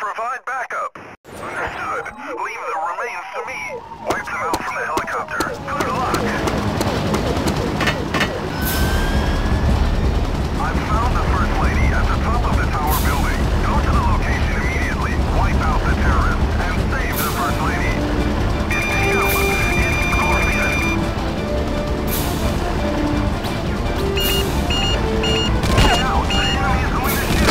Provide backup. Understood. Leave the remains to me. Wipe them out from the helicopter. Good luck. I've found the First Lady at the top of the tower building. Go to the location immediately. Wipe out the terrorists and save the First Lady. It's you. It's glorious. Get out. The enemy is going to shoot us.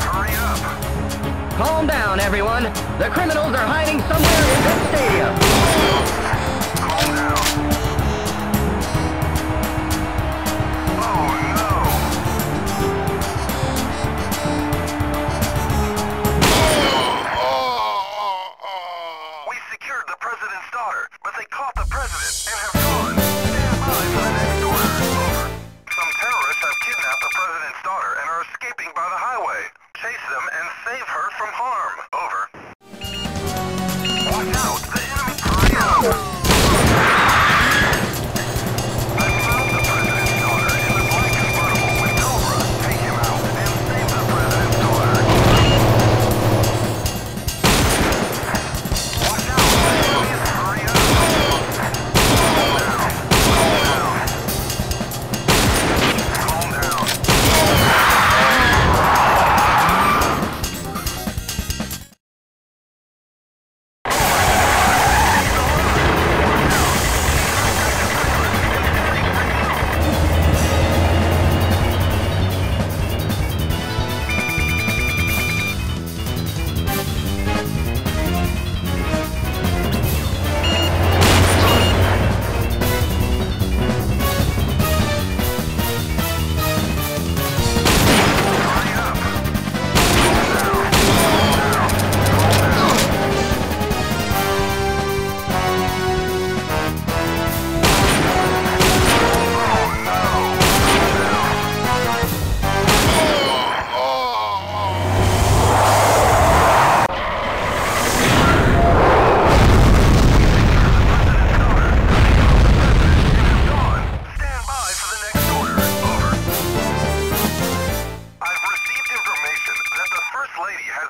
Hurry up! Calm down, everyone. The criminals are hiding somewhere in this stadium. Calm down. Oh, no. We secured the president's daughter, but they caught the president and have gone. Stand by for the next order. Over. Some terrorists have kidnapped the president's daughter and are escaping by the highway. Chase them and save her from harm. Over. Watch out! The enemy hurry up! I found the president's daughter in the black convertible with Cobra. Take him out and save the president's daughter. Watch out! The enemy hurry up! Calm down.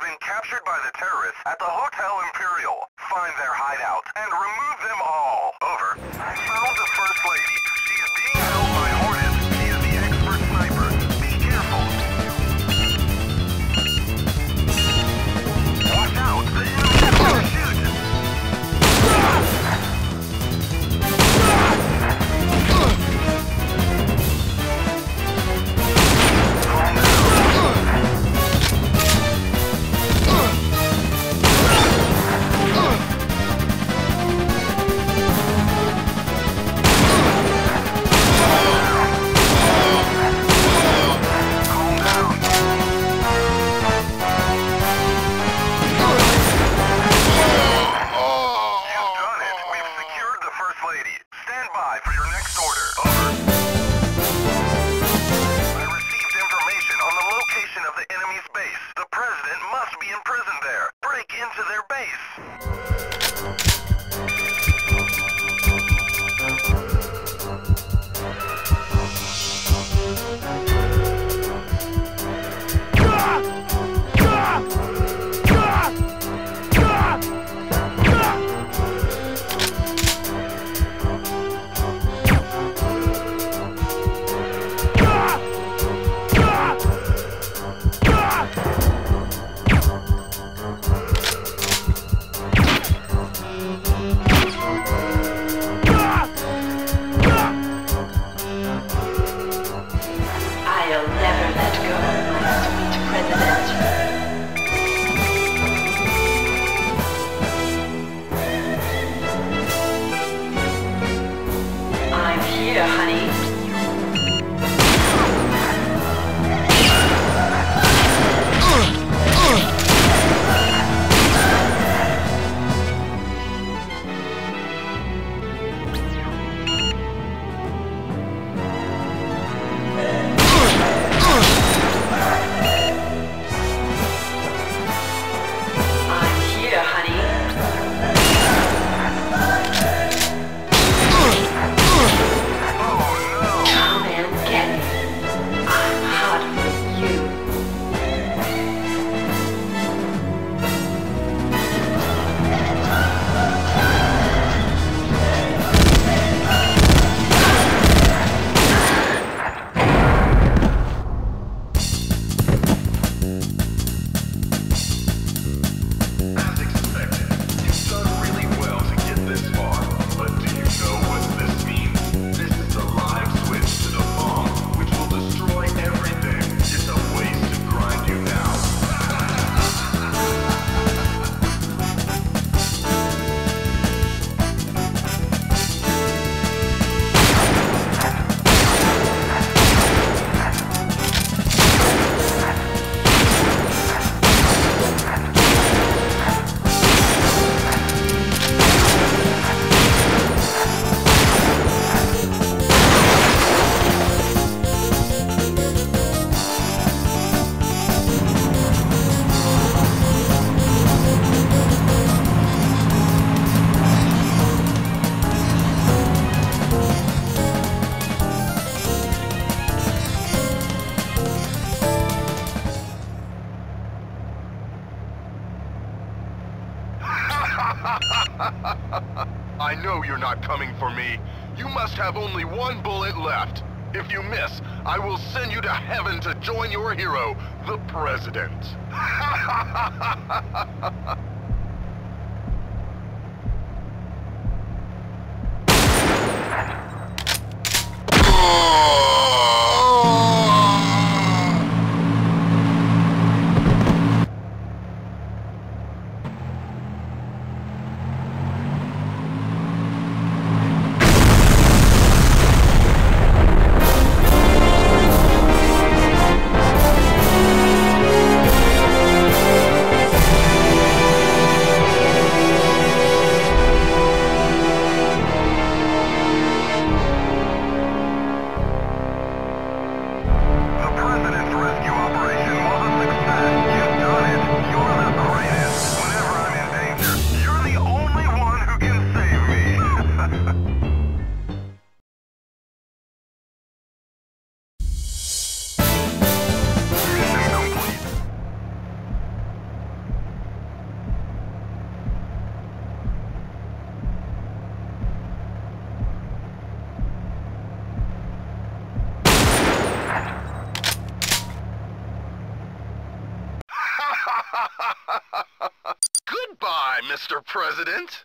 been captured by the terrorists at the Hotel Imperial. Find their hideout and remove them all. Over. Found the First Lady. She's being held by Hornet. He is the expert sniper. Be careful. Watch out. The enemy will shoot. I know you're not coming for me. You must have only one bullet left. If you miss, I will send you to heaven to join your hero, the President. Goodbye, Mr. President.